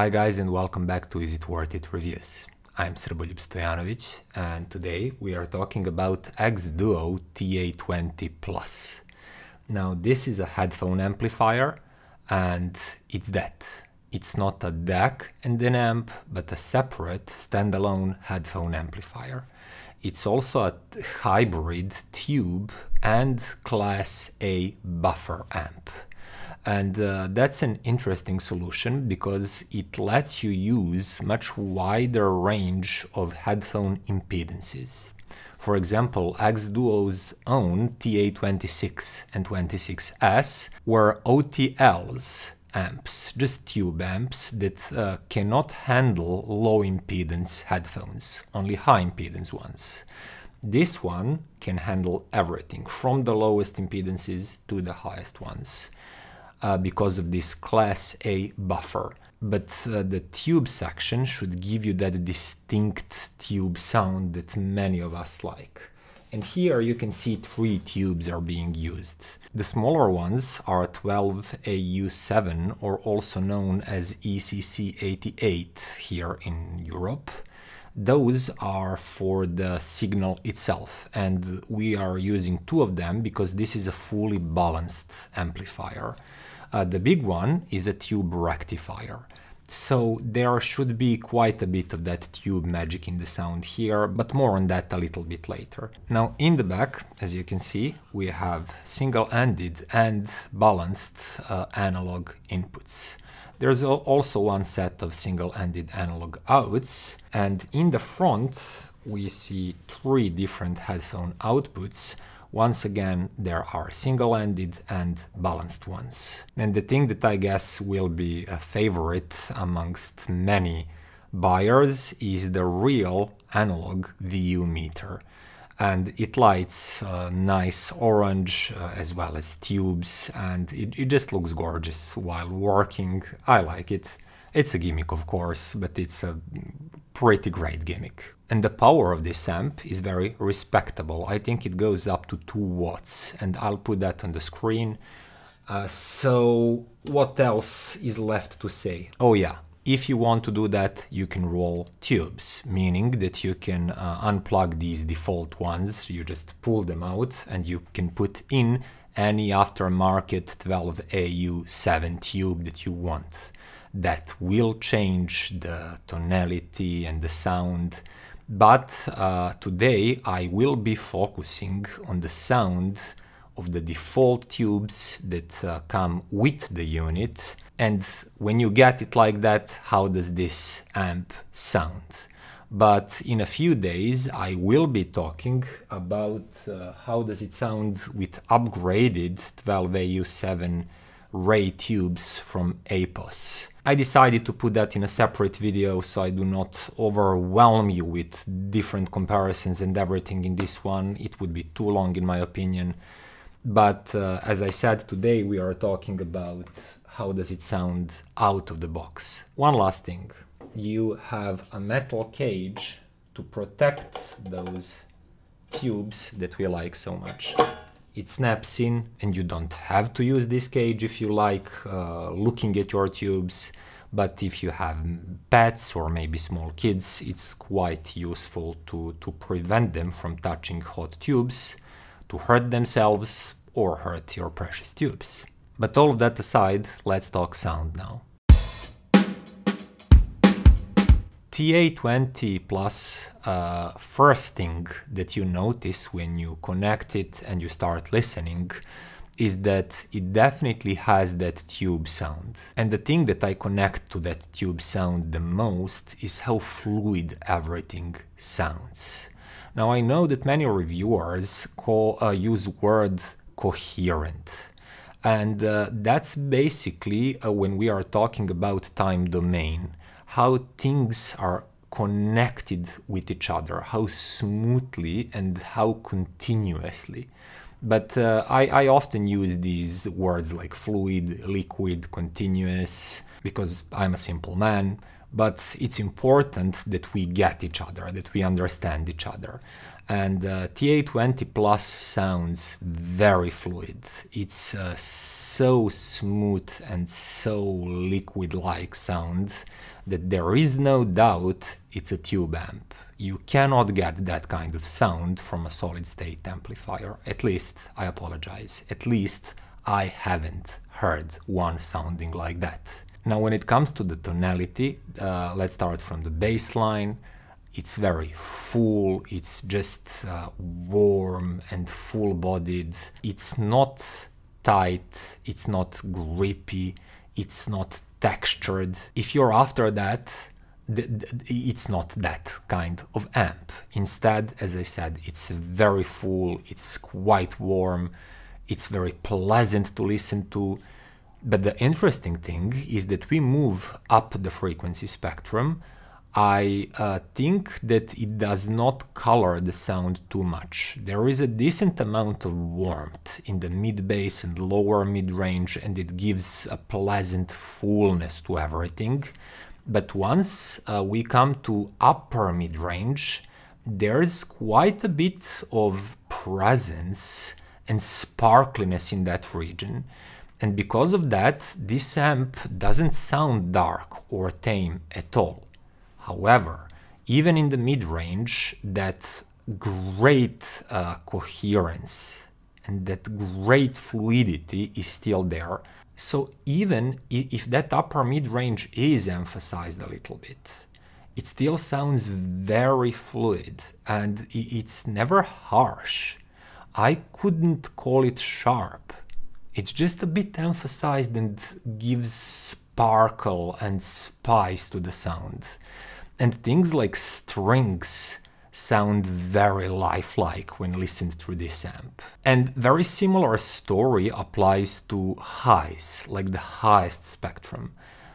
Hi guys, and welcome back to Is It Worth It Reviews. I'm Srebulip Stojanovic, and today we are talking about xDuoo TA-20 Plus. Now this is a headphone amplifier, and it's that. It's not a DAC and an amp, but a separate standalone headphone amplifier. It's also a hybrid tube and Class A buffer amp. And that's an interesting solution because it lets you use much wider range of headphone impedances. For example, xDuoo's own TA26 and 26S were OTLs amps, just tube amps that cannot handle low impedance headphones, only high impedance ones. This one can handle everything from the lowest impedances to the highest ones. Because of this Class A buffer. But the tube section should give you that distinct tube sound that many of us like. And here you can see three tubes are being used. The smaller ones are 12AU7, or also known as ECC88 here in Europe. Those are for the signal itself, and we are using two of them because this is a fully balanced amplifier. The big one is a tube rectifier, so there should be quite a bit of that tube magic in the sound here, but more on that a little bit later. Now in the back, as you can see, we have single-ended and balanced analog inputs. There's also one set of single-ended analog outs, and in the front we see three different headphone outputs. Once again, there are single-ended and balanced ones. And the thing that I guess will be a favorite amongst many buyers is the real analog VU meter. And it lights nice orange as well as tubes, and it just looks gorgeous while working. I like it. It's a gimmick, of course, but it's a pretty great gimmick. And the power of this amp is very respectable. I think it goes up to 2 watts, and I'll put that on the screen. So what else is left to say? Oh yeah. If you want to do that, you can roll tubes, meaning that you can unplug these default ones, you just pull them out, and you can put in any aftermarket 12AU7 tube that you want. That will change the tonality and the sound, but today I will be focusing on the sound of the default tubes that come with the unit. And when you get it like that, how does this amp sound? But in a few days I will be talking about how does it sound with upgraded 12AU7 Ray tubes from APOS. I decided to put that in a separate video so I do not overwhelm you with different comparisons and everything in this one. It would be too long in my opinion. But as I said, today we are talking about how does it sound out of the box. One last thing, you have a metal cage to protect those tubes that we like so much. It snaps in, and you don't have to use this cage if you like looking at your tubes, but if you have pets or maybe small kids, it's quite useful to prevent them from touching hot tubes, to hurt themselves or hurt your precious tubes. But all of that aside, let's talk sound now. TA-20 Plus, first thing that you notice when you connect it and you start listening is that it definitely has that tube sound. And the thing that I connect to that tube sound the most is how fluid everything sounds. Now I know that many reviewers use the word coherent, and that's basically when we are talking about time domain, how things are connected with each other, how smoothly and how continuously. But I often use these words like fluid, liquid, continuous, because I'm a simple man. but it's important that we get each other, that we understand each other. And TA-20 Plus sounds very fluid. It's so smooth and so liquid-like sound that there is no doubt it's a tube amp. You cannot get that kind of sound from a solid-state amplifier. At least, I apologize, at least I haven't heard one sounding like that. Now, when it comes to the tonality, let's start from the bass line. It's very full, it's just warm and full-bodied. It's not tight, it's not grippy, it's not textured. If you're after that, it's not that kind of amp. Instead, as I said, it's very full, it's quite warm, it's very pleasant to listen to. But the interesting thing is that we move up the frequency spectrum. I think that it does not color the sound too much. There is a decent amount of warmth in the mid-bass and lower mid-range, and it gives a pleasant fullness to everything. But once we come to upper mid-range, there's quite a bit of presence and sparkliness in that region. And because of that, this amp doesn't sound dark or tame at all. However, even in the mid-range, that great coherence and that great fluidity is still there. So even if that upper mid-range is emphasized a little bit, it still sounds very fluid and it's never harsh. I couldn't call it sharp. It's just a bit emphasized and gives sparkle and spice to the sound. And things like strings sound very lifelike when listened through this amp. And very similar story applies to highs, like the highest spectrum.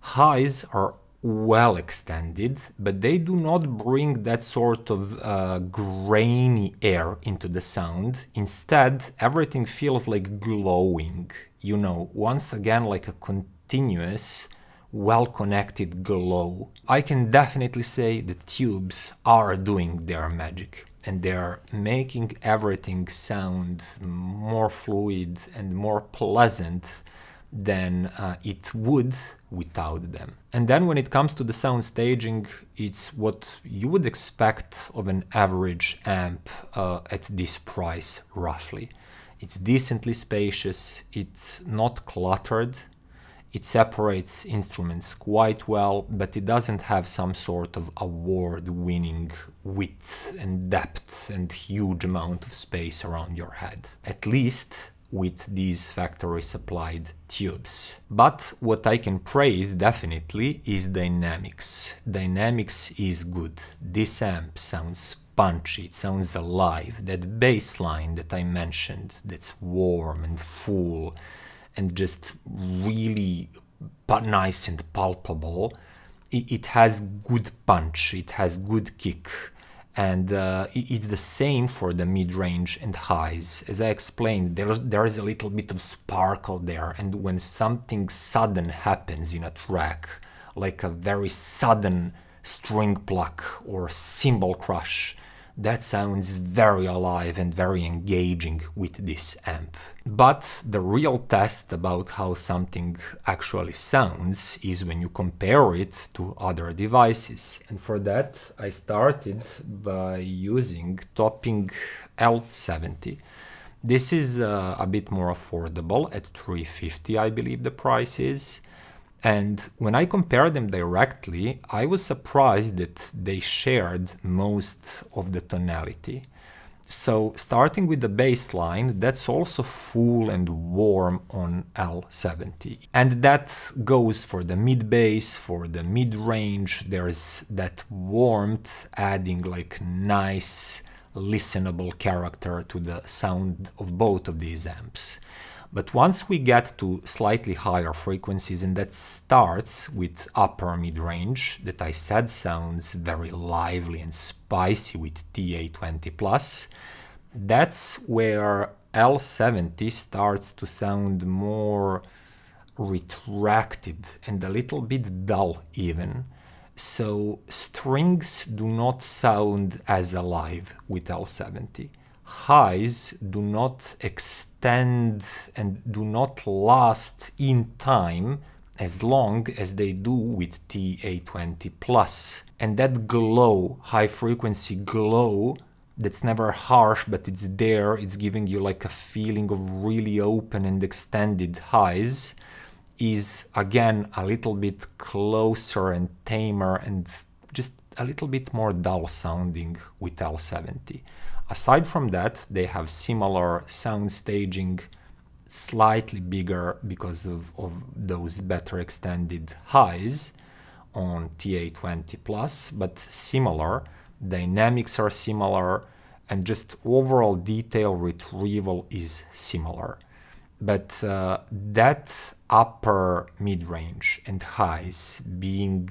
Highs are well extended, but they do not bring that sort of grainy air into the sound. Instead, everything feels like glowing, you know, once again like a continuous, well-connected glow. I can definitely say the tubes are doing their magic and they're making everything sound more fluid and more pleasant than it would without them. And then when it comes to the sound staging, it's what you would expect of an average amp at this price, roughly. It's decently spacious, it's not cluttered, it separates instruments quite well, but it doesn't have some sort of award-winning width and depth and huge amount of space around your head, at least with these factory-supplied tubes. But what I can praise definitely is dynamics. Dynamics is good. This amp sounds punchy, it sounds alive. That bass line that I mentioned, that's warm and full, and just really nice and palpable. It has good punch, it has good kick, and it's the same for the mid-range and highs. As I explained, there is a little bit of sparkle there, and when something sudden happens in a track, like a very sudden string pluck or cymbal crush, that sounds very alive and very engaging with this amp. But the real test about how something actually sounds is when you compare it to other devices. And for that, I started by using Topping L70. This is a bit more affordable, at $350 I believe the price is. And when I compared them directly, I was surprised that they shared most of the tonality. So starting with the bass line, that's also full and warm on L70. And that goes for the mid-bass, for the mid-range. There's that warmth adding like nice listenable character to the sound of both of these amps. But once we get to slightly higher frequencies, and that starts with upper mid-range, that I said sounds very lively and spicy with TA-20+, that's where L70 starts to sound more retracted and a little bit dull even. So strings do not sound as alive with L70. Highs do not extend and do not last in time as long as they do with TA-20 Plus. And that glow, high frequency glow, that's never harsh, but it's there, it's giving you like a feeling of really open and extended highs, is again a little bit closer and tamer and just a little bit more dull sounding with L70. Aside from that, they have similar sound staging, slightly bigger because of those better extended highs on TA-20 Plus, but similar. Dynamics are similar, and just overall detail retrieval is similar. But that upper mid-range and highs being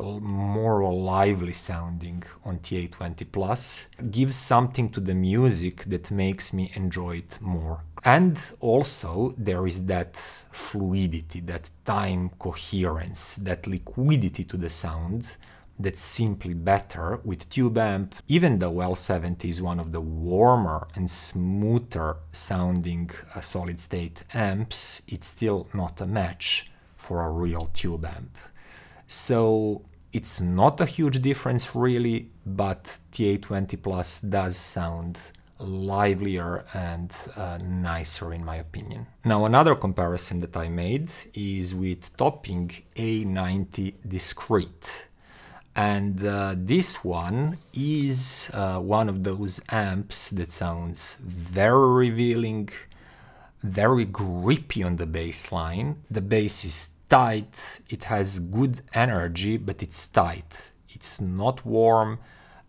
more lively sounding on TA-20 Plus gives something to the music that makes me enjoy it more. And also there is that fluidity, that time coherence, that liquidity to the sound that's simply better with tube amp, even though L70 is one of the warmer and smoother sounding solid state amps, it's still not a match for a real tube amp. So it's not a huge difference really, but TA-20 Plus does sound livelier and nicer in my opinion. Now another comparison that I made is with Topping A90 Discrete. And this one is one of those amps that sounds very revealing, very grippy on the bass line. The bass is tight, it has good energy, but it's tight. It's not warm,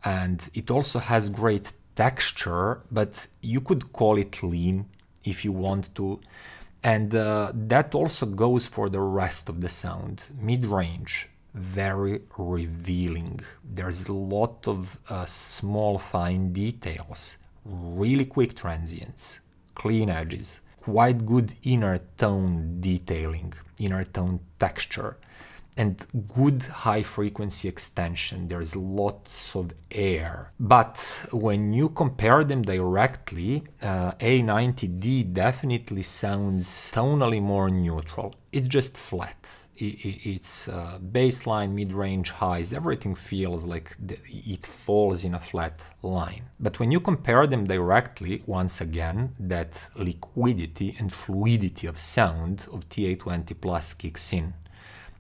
and it also has great texture, but you could call it lean if you want to. And that also goes for the rest of the sound, mid-range. Very revealing. There's a lot of small fine details, really quick transients, clean edges, quite good inner tone detailing, inner tone texture, and good high frequency extension. There's lots of air. But when you compare them directly, A90D definitely sounds tonally more neutral. It's just flat. It's baseline, mid-range, highs, everything feels like it falls in a flat line. But when you compare them directly, once again, that liquidity and fluidity of sound of TA-20 Plus kicks in.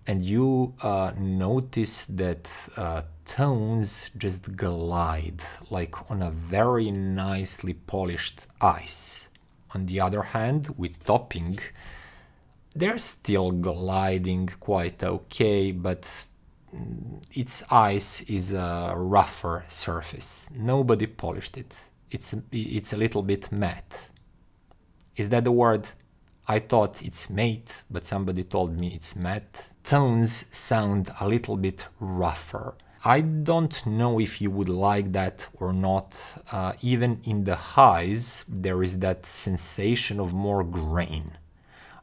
And you notice that tones just glide, like on a very nicely polished ice. On the other hand, with Topping, they're still gliding quite okay, but its ice is a rougher surface. Nobody polished it. It's a little bit matte. Is that the word? I thought it's mate, but somebody told me it's matte. Tones sound a little bit rougher. I don't know if you would like that or not. Even in the highs, there is that sensation of more grain.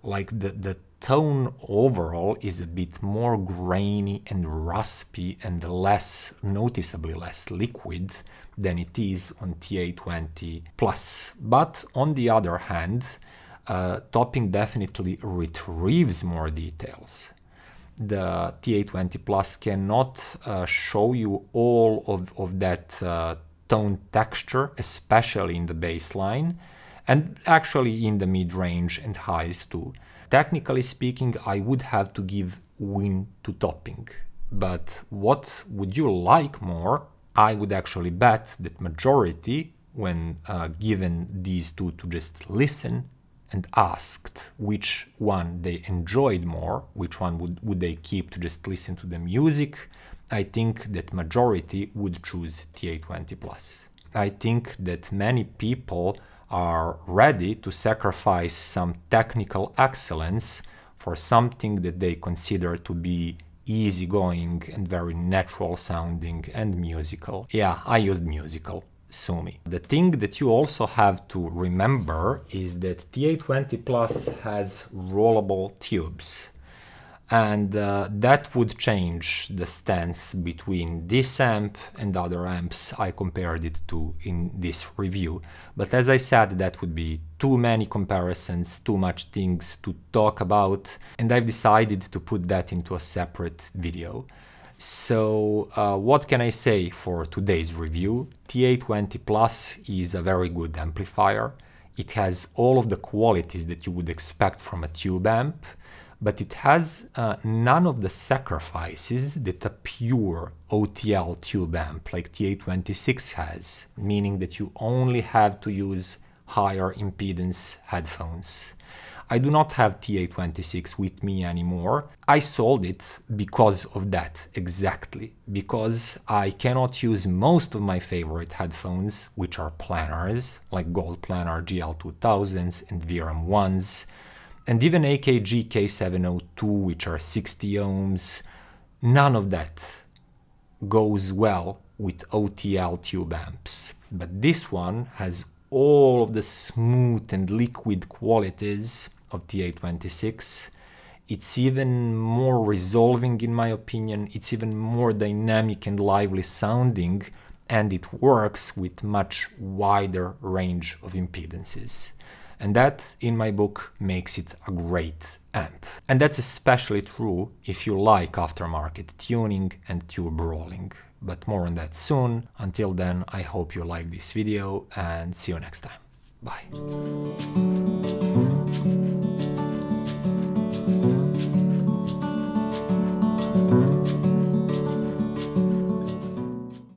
Like the tone overall is a bit more grainy and raspy and less, noticeably less liquid than it is on TA-20 Plus. But on the other hand, Topping definitely retrieves more details. The TA-20 Plus cannot show you all of that tone texture, especially in the bass line. And actually in the mid-range and highs too. Technically speaking, I would have to give win to Topping. But what would you like more? I would actually bet that majority, when given these two to just listen and asked which one they enjoyed more, which one would they keep to just listen to the music, I think that majority would choose TA-20 Plus. I think that many people are ready to sacrifice some technical excellence for something that they consider to be easygoing and very natural sounding and musical. Yeah, I used musical, sue me. The thing that you also have to remember is that TA-20 Plus has rollable tubes. and that would change the stance between this amp and other amps I compared it to in this review. But as I said, that would be too many comparisons, too much things to talk about, and I've decided to put that into a separate video. So what can I say for today's review? TA-20 Plus is a very good amplifier. It has all of the qualities that you would expect from a tube amp, but it has none of the sacrifices that a pure OTL tube amp like TA26 has, meaning that you only have to use higher impedance headphones. I do not have TA26 with me anymore. I sold it because of that, exactly, because I cannot use most of my favorite headphones, which are planars, like Goldplanar GL2000s and Verum 1s, and even AKG K702, which are 60 ohms, none of that goes well with OTL tube amps. But this one has all of the smooth and liquid qualities of TA-26. It's even more resolving, in my opinion. It's even more dynamic and lively sounding, and it works with much wider range of impedances. And that, in my book, makes it a great amp. And that's especially true if you like aftermarket tuning and tube rolling. But more on that soon. Until then, I hope you like this video, and see you next time. Bye.